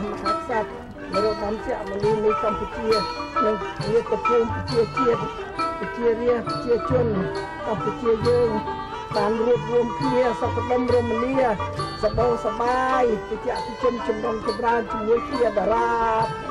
ព្រះមហាក្សត្រនៅតាមជាមនីនៃកម្ពុជានិងជាប្រភពជាជាតិជារាជជាជនកម្ពុជាយើងបានរួបរួមគ្នាសុខដុមរមនាសបោសបាយប្រជាជនចម្រុងចម្រើនជាមួយគ្នាតារា